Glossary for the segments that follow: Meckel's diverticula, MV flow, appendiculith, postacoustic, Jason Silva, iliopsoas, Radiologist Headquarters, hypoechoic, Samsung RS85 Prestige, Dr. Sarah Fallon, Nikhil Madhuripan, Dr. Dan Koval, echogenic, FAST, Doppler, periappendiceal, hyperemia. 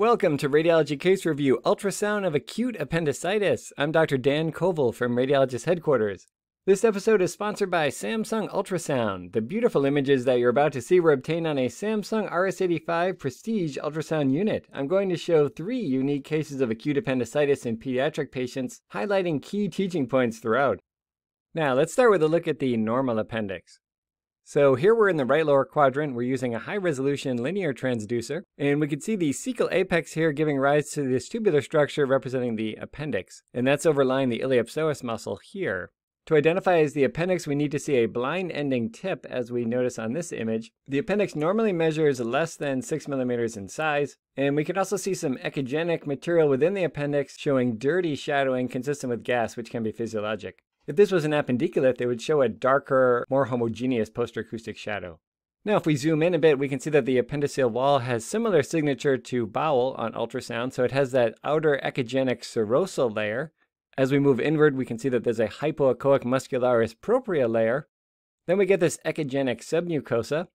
Welcome to Radiology Case Review, Ultrasound of Acute Appendicitis. I'm Dr. Dan Koval from Radiologist Headquarters. This episode is sponsored by Samsung Ultrasound. The beautiful images that you're about to see were obtained on a Samsung RS85 Prestige ultrasound unit. I'm going to show 3 unique cases of acute appendicitis in pediatric patients, highlighting key teaching points throughout. Now, let's start with a look at the normal appendix. So here we're in the right lower quadrant. We're using a high-resolution linear transducer, and we can see the cecal apex here giving rise to this tubular structure representing the appendix, and that's overlying the iliopsoas muscle here. To identify as the appendix, we need to see a blind ending tip, as we notice on this image. The appendix normally measures less than 6 mm in size, and we can also see some echogenic material within the appendix showing dirty shadowing consistent with gas, which can be physiologic. If this was an appendiculate, they would show a darker, more homogeneous post-acoustic shadow. Now, if we zoom in a bit, we can see that the appendiceal wall has similar signature to bowel on ultrasound, so it has that outer echogenic serosal layer. As we move inward, we can see that there's a hypoechoic muscularis propria layer. Then we get this echogenic submucosa,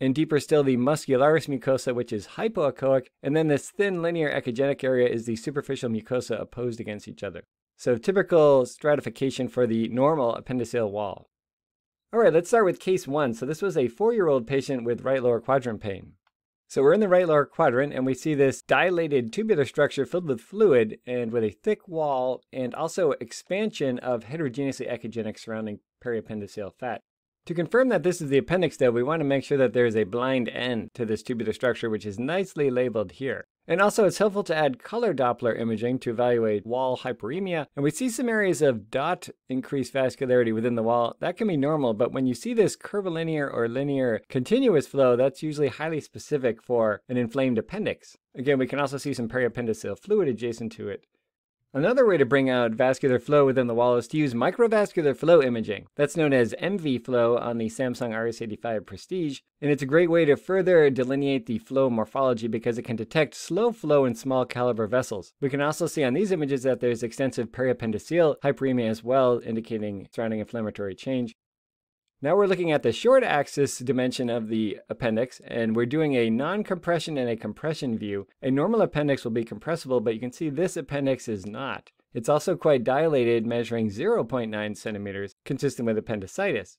and deeper still the muscularis mucosa, which is hypoechoic, and then this thin linear echogenic area is the superficial mucosa opposed against each other. So typical stratification for the normal appendiceal wall. All right, let's start with case 1. So this was a 4-year-old patient with right lower quadrant pain. So we're in the right lower quadrant and we see this dilated tubular structure filled with fluid and with a thick wall and also expansion of heterogeneously echogenic surrounding periappendiceal fat. To confirm that this is the appendix though, we want to make sure that there is a blind end to this tubular structure, which is nicely labeled here. And also it's helpful to add color Doppler imaging to evaluate wall hyperemia. And we see some areas of dot increased vascularity within the wall. That can be normal, but when you see this curvilinear or linear continuous flow, that's usually highly specific for an inflamed appendix. Again, we can also see some periappendiceal fluid adjacent to it. Another way to bring out vascular flow within the wall is to use microvascular flow imaging. That's known as MV flow on the Samsung RS85 Prestige, and it's a great way to further delineate the flow morphology because it can detect slow flow in small caliber vessels. We can also see on these images that there's extensive periappendiceal hyperemia as well, indicating surrounding inflammatory change. Now we're looking at the short axis dimension of the appendix, and we're doing a non-compression and a compression view. A normal appendix will be compressible, but you can see this appendix is not. It's also quite dilated, measuring 0.9 cm, consistent with appendicitis.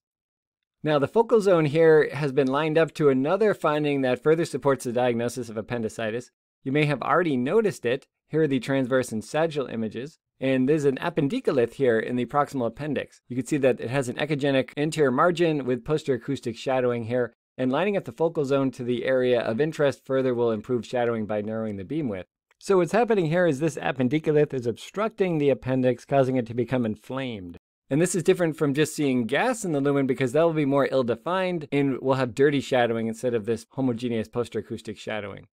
Now the focal zone here has been lined up to another finding that further supports the diagnosis of appendicitis. You may have already noticed it. Here are the transverse and sagittal images. And there's an appendiculate here in the proximal appendix. You can see that it has an echogenic anterior margin with posterior acoustic shadowing here, and lining up the focal zone to the area of interest further will improve shadowing by narrowing the beam width. So what's happening here is this appendiculate is obstructing the appendix, causing it to become inflamed. And this is different from just seeing gas in the lumen because that will be more ill-defined and will have dirty shadowing instead of this homogeneous posterior acoustic shadowing.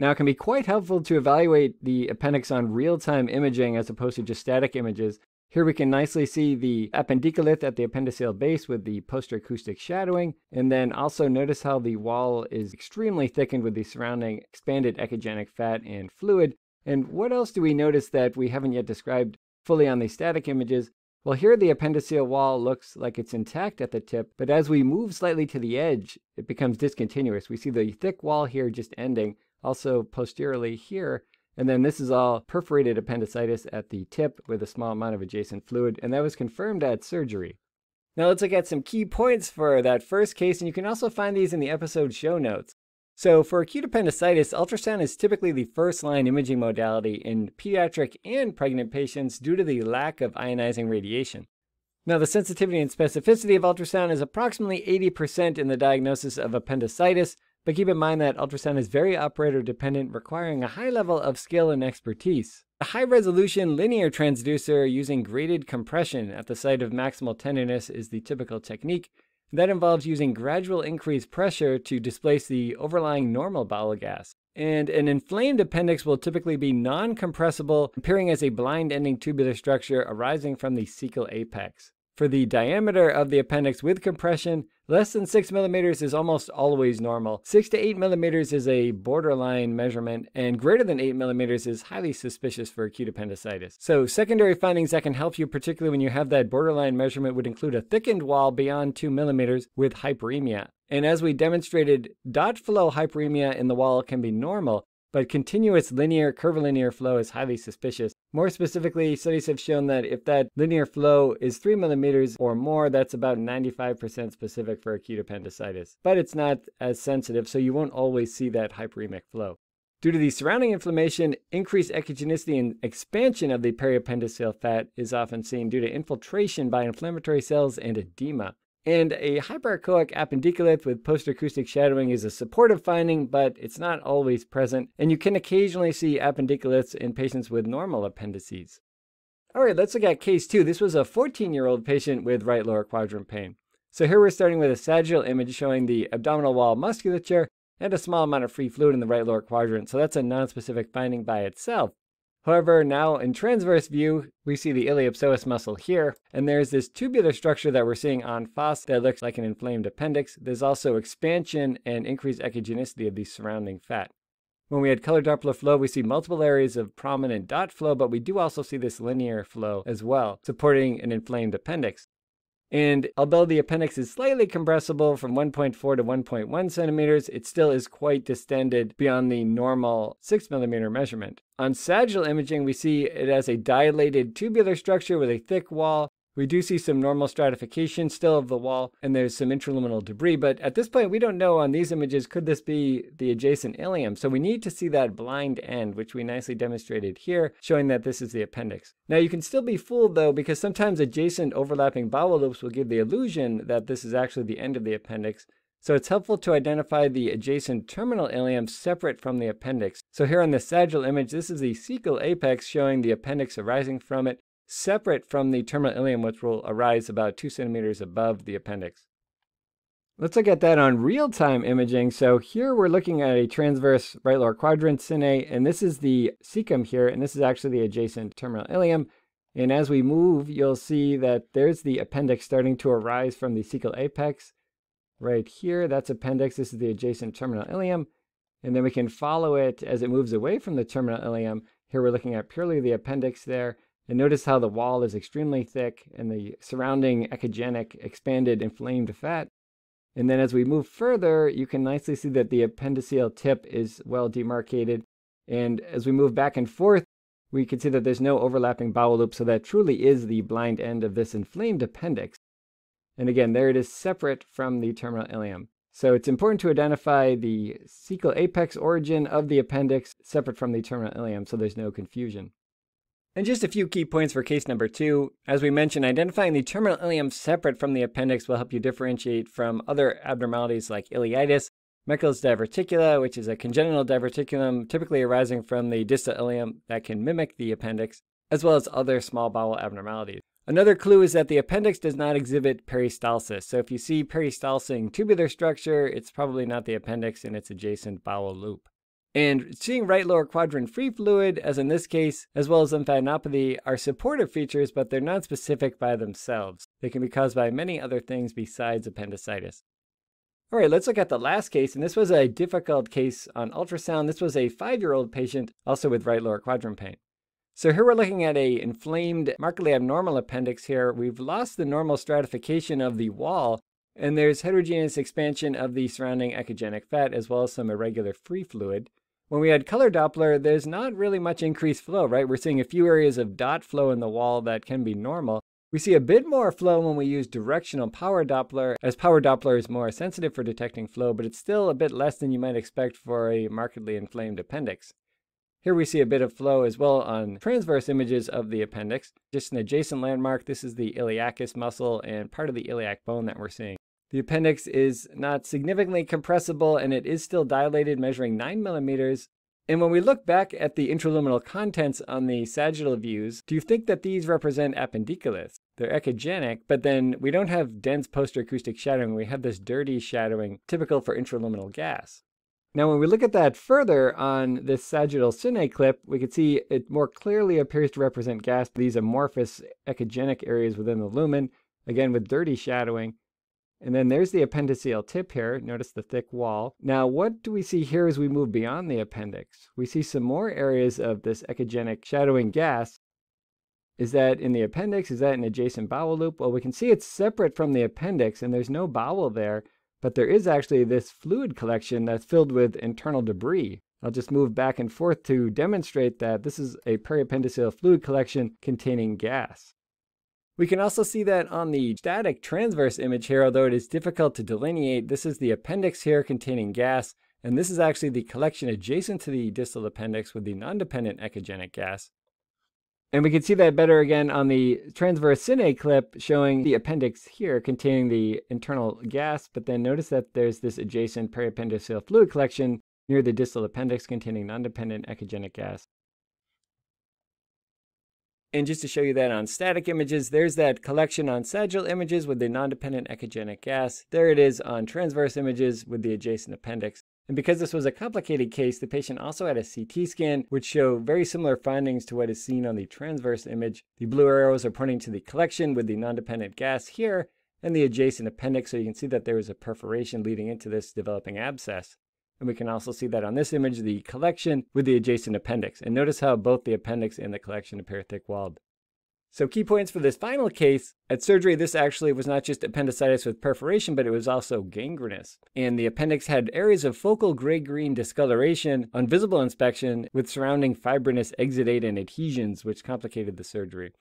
Now, it can be quite helpful to evaluate the appendix on real-time imaging as opposed to just static images. Here we can nicely see the appendiculate at the appendiceal base with the post-acoustic shadowing, and then also notice how the wall is extremely thickened with the surrounding expanded echogenic fat and fluid. And what else do we notice that we haven't yet described fully on the static images? Well, here the appendiceal wall looks like it's intact at the tip, but as we move slightly to the edge, it becomes discontinuous. We see the thick wall here just ending, also posteriorly here, and then this is all perforated appendicitis at the tip with a small amount of adjacent fluid, and that was confirmed at surgery. Now let's look at some key points for that first case, and you can also find these in the episode show notes. So for acute appendicitis, ultrasound is typically the first-line imaging modality in pediatric and pregnant patients due to the lack of ionizing radiation. Now, the sensitivity and specificity of ultrasound is approximately 80% in the diagnosis of appendicitis, but keep in mind that ultrasound is very operator-dependent, requiring a high level of skill and expertise. A high-resolution linear transducer using graded compression at the site of maximal tenderness is the typical technique. That involves using gradual increased pressure to displace the overlying normal bowel gas. And an inflamed appendix will typically be non-compressible, appearing as a blind-ending tubular structure arising from the cecal apex. For the diameter of the appendix with compression, less than 6 mm is almost always normal. 6 to 8 mm is a borderline measurement, and greater than 8 mm is highly suspicious for acute appendicitis. So secondary findings that can help you, particularly when you have that borderline measurement, would include a thickened wall beyond 2 mm with hyperemia. And as we demonstrated, dot flow hyperemia in the wall can be normal, but continuous linear curvilinear flow is highly suspicious. More specifically, studies have shown that if that linear flow is 3 mm or more, that's about 95% specific for acute appendicitis. But it's not as sensitive, so you won't always see that hyperemic flow. Due to the surrounding inflammation, increased echogenicity and expansion of the periappendiceal fat is often seen due to infiltration by inflammatory cells and edema. And a hyperechoic appendiculith with postacoustic shadowing is a supportive finding, but it's not always present, and you can occasionally see appendiculiths in patients with normal appendices. All right, let's look at case 2. This was a 14-year-old patient with right lower quadrant pain. So here we're starting with a sagittal image showing the abdominal wall musculature and a small amount of free fluid in the right lower quadrant, so that's a non-specific finding by itself. However, now in transverse view, we see the iliopsoas muscle here, and there's this tubular structure that we're seeing on FAST that looks like an inflamed appendix. There's also expansion and increased echogenicity of the surrounding fat. When we had color Doppler flow, we see multiple areas of prominent dot flow, but we do also see this linear flow as well, supporting an inflamed appendix. And although the appendix is slightly compressible from 1.4 to 1.1 centimeters, it still is quite distended beyond the normal 6 mm measurement. On sagittal imaging, we see it has a dilated tubular structure with a thick wall. We do see some normal stratification still of the wall, and there's some intraluminal debris, but at this point, we don't know on these images, could this be the adjacent ileum? So we need to see that blind end, which we nicely demonstrated here, showing that this is the appendix. Now, you can still be fooled, though, because sometimes adjacent overlapping bowel loops will give the illusion that this is actually the end of the appendix. So it's helpful to identify the adjacent terminal ileum separate from the appendix. So here on the sagittal image, this is the cecal apex showing the appendix arising from it, separate from the terminal ileum, which will arise about 2 centimeters above the appendix. Let's look at that on real-time imaging. So here we're looking at a transverse right lower quadrant cine, and this is the cecum here, and this is actually the adjacent terminal ileum. And as we move, you'll see that there's the appendix starting to arise from the cecal apex. Right here, that's appendix. This is the adjacent terminal ileum. And then we can follow it as it moves away from the terminal ileum. Here we're looking at purely the appendix there. And notice how the wall is extremely thick and the surrounding echogenic, expanded, inflamed fat. And then as we move further, you can nicely see that the appendiceal tip is well demarcated. And as we move back and forth, we can see that there's no overlapping bowel loop, so that truly is the blind end of this inflamed appendix. And again, there it is separate from the terminal ileum. So it's important to identify the cecal apex origin of the appendix separate from the terminal ileum, so there's no confusion. And just a few key points for case number 2. As we mentioned, identifying the terminal ileum separate from the appendix will help you differentiate from other abnormalities like ileitis, Meckel's diverticula, which is a congenital diverticulum typically arising from the distal ileum that can mimic the appendix, as well as other small bowel abnormalities. Another clue is that the appendix does not exhibit peristalsis. So if you see peristalsing tubular structure, it's probably not the appendix and its adjacent bowel loop. And seeing right lower quadrant free fluid, as in this case, as well as lymphadenopathy, are supportive features, but they're not specific by themselves. They can be caused by many other things besides appendicitis. All right, let's look at the last case, and this was a difficult case on ultrasound. This was a 5-year-old patient, also with right lower quadrant pain. So here we're looking at an inflamed, markedly abnormal appendix here. We've lost the normal stratification of the wall, and there's heterogeneous expansion of the surrounding echogenic fat, as well as some irregular free fluid. When we had color Doppler, there's not really much increased flow, right? We're seeing a few areas of dot flow in the wall that can be normal. We see a bit more flow when we use directional power Doppler, as power Doppler is more sensitive for detecting flow, but it's still a bit less than you might expect for a markedly inflamed appendix. Here we see a bit of flow as well on transverse images of the appendix. Just an adjacent landmark, this is the iliacus muscle and part of the iliac bone that we're seeing. The appendix is not significantly compressible, and it is still dilated, measuring 9 mm. And when we look back at the intraluminal contents on the sagittal views, do you think that these represent appendiculiths? They're echogenic, but then we don't have dense postacoustic shadowing. We have this dirty shadowing typical for intraluminal gas. Now, when we look at that further on this sagittal cine clip, we can see it more clearly appears to represent gas, these amorphous echogenic areas within the lumen, again with dirty shadowing. And then there's the appendiceal tip here. Notice the thick wall. Now, what do we see here as we move beyond the appendix? We see some more areas of this echogenic shadowing gas. Is that in the appendix? Is that an adjacent bowel loop? Well, we can see it's separate from the appendix, and there's no bowel there, but there is actually this fluid collection that's filled with internal debris. I'll just move back and forth to demonstrate that this is a periappendiceal fluid collection containing gas. We can also see that on the static transverse image here, although it is difficult to delineate, this is the appendix here containing gas, and this is actually the collection adjacent to the distal appendix with the non-dependent echogenic gas. And we can see that better again on the transverse cine clip showing the appendix here containing the internal gas, but then notice that there's this adjacent periappendiceal fluid collection near the distal appendix containing non-dependent echogenic gas. And just to show you that on static images, there's that collection on sagittal images with the non-dependent echogenic gas. There it is on transverse images with the adjacent appendix. And because this was a complicated case, the patient also had a CT scan, which show very similar findings to what is seen on the transverse image. The blue arrows are pointing to the collection with the non-dependent gas here and the adjacent appendix, so you can see that there was a perforation leading into this developing abscess. And we can also see that on this image, the collection with the adjacent appendix. And notice how both the appendix and the collection appear thick-walled. So key points for this final case, at surgery this actually was not just appendicitis with perforation, but it was also gangrenous. And the appendix had areas of focal gray-green discoloration on visible inspection with surrounding fibrinous exudate and adhesions, which complicated the surgery.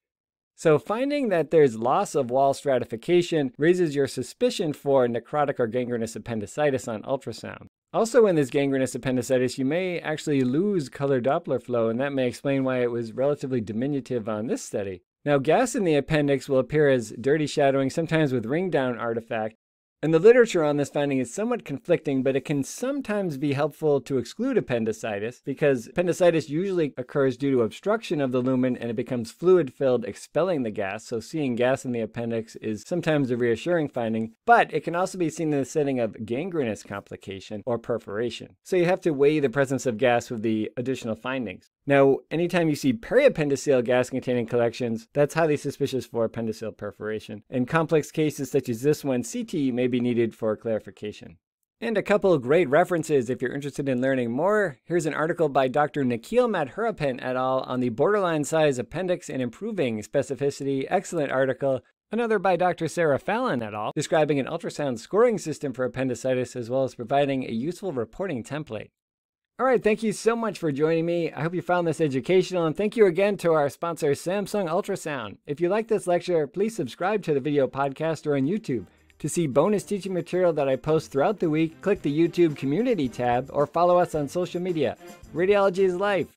So finding that there's loss of wall stratification raises your suspicion for necrotic or gangrenous appendicitis on ultrasound. Also in this gangrenous appendicitis, you may actually lose color Doppler flow, and that may explain why it was relatively diminutive on this study. Now, gas in the appendix will appear as dirty shadowing, sometimes with ring-down artifact, and the literature on this finding is somewhat conflicting, but it can sometimes be helpful to exclude appendicitis because appendicitis usually occurs due to obstruction of the lumen and it becomes fluid-filled, expelling the gas, so seeing gas in the appendix is sometimes a reassuring finding, but it can also be seen in the setting of gangrenous complication or perforation. So you have to weigh the presence of gas with the additional findings. Now, anytime you see periappendiceal gas-containing collections, that's highly suspicious for appendiceal perforation. In complex cases such as this one, CT may be needed for clarification. And a couple of great references if you're interested in learning more. Here's an article by Dr. Nikhil Madhuripan et al. On the borderline size appendix and improving specificity. Excellent article. Another by Dr. Sarah Fallon et al. Describing an ultrasound scoring system for appendicitis as well as providing a useful reporting template. All right, thank you so much for joining me. I hope you found this educational, and thank you again to our sponsor, Samsung Ultrasound. If you like this lecture, please subscribe to the video podcast or on YouTube. To see bonus teaching material that I post throughout the week, click the YouTube community tab or follow us on social media. Radiology is life.